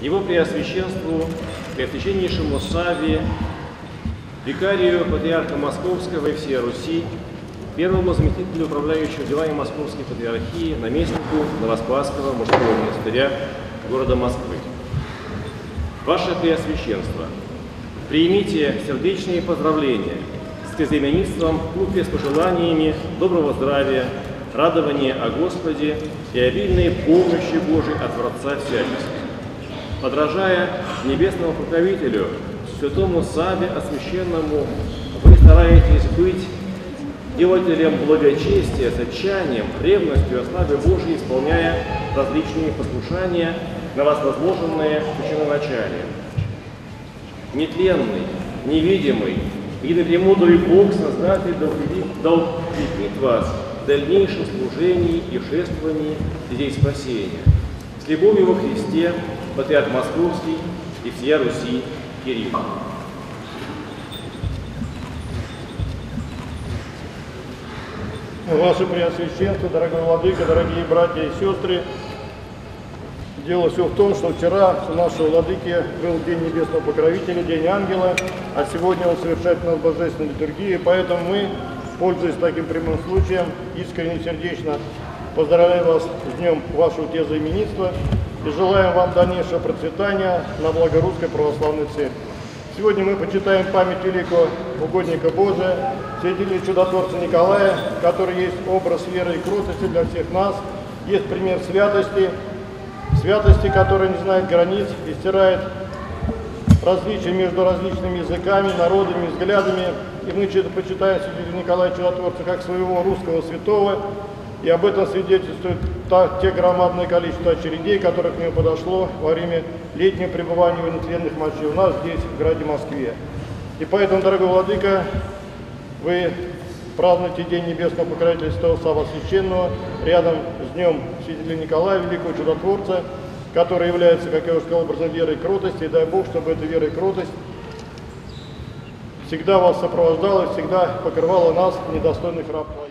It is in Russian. его преосвященству, преосвященнейшему Савве, викарию Патриарха Московского и всея Руси, первому заместителю управляющего делами Московской Патриархии, наместнику Новоспасского мужского монастыря города Москвы. Ваше Преосвященство, примите сердечные поздравления с измененством в клубе с пожеланиями доброго здравия, радования о Господе и обильной помощи Божией от Творца всячески. Подражая небесному покровителю, святому Савве освященному, вы стараетесь быть делателем благочестия с отчаянием, ревностью о славе Божьей, исполняя различные послушания на вас возложенные в чиноначале. Нетленный, невидимый и напремудрый Бог, Создатель, дал укрепить вас в дальнейшем служении и шествовании людей спасения. С любовью во Христе, Патриарх Московский и всея Руси Кирилл. Ваше Преосвященство, дорогой владыка, дорогие братья и сестры, дело все в том, что вчера у нашего владыки был День Небесного Покровителя, День Ангела, а сегодня он совершает нас божественную литургию, поэтому мы, пользуясь таким прямым случаем, искренне, сердечно поздравляем вас с днем вашего тезоименинства и желаем вам дальнейшего процветания на благо Русской Православной Церкви. Сегодня мы почитаем память великого угодника Божия, святителя Чудотворца Николая, который есть образ веры и кротости для всех нас, есть пример святости, которая не знает границ и стирает различия между различными языками, народами, взглядами. И мы почитаем святителя Николая Чудотворца как своего русского святого, и об этом свидетельствует те громадное количество очередей, которых к нему подошло во время летнего пребывания в нетленных мощей у нас здесь, в городе Москве. И поэтому, дорогой владыка, вы празднуете День Небесного Покровителя Святого Саввы Священного рядом с Днем Святителя Николая, Великого Чудотворца, который является, как я уже сказал, образом верой и кротости. И дай Бог, чтобы эта вера и кротость всегда вас сопровождала и всегда покрывала нас, недостойных рабов.